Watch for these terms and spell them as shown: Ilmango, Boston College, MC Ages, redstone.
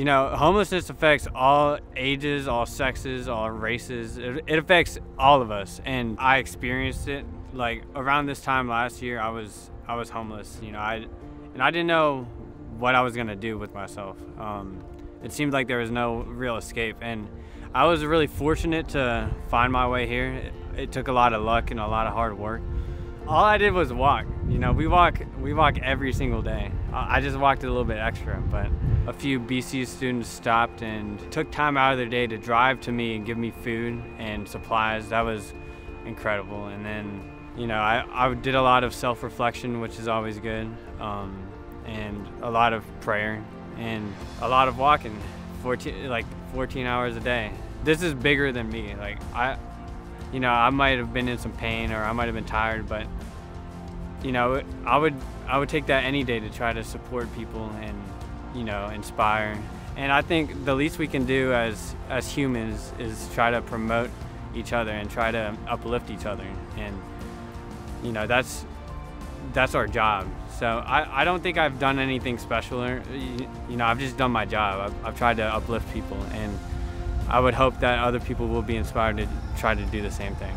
you know, homelessness affects all ages, all sexes, all races. It affects all of us, and I experienced it. Like around this time last year, I was homeless. You know, I didn't know what I was gonna do with myself. It seemed like there was no real escape, and I was really fortunate to find my way here. It took a lot of luck and a lot of hard work. All I did was walk. You know, we walk every single day. I just walked a little bit extra, but a few BC students stopped and took time out of their day to drive to me and give me food and supplies. That was incredible. And then, you know, I did a lot of self-reflection, which is always good, and a lot of prayer and a lot of walking, 14 hours a day. This is bigger than me. Like you know, I might have been in some pain or I might have been tired, but you know, I would take that any day to try to support people and, you know, inspire. And I think the least we can do as humans is try to promote each other and try to uplift each other. And you know, that's our job. So I don't think I've done anything special. You know, I've just done my job. I've tried to uplift people, and I would hope that other people will be inspired to try to do the same thing.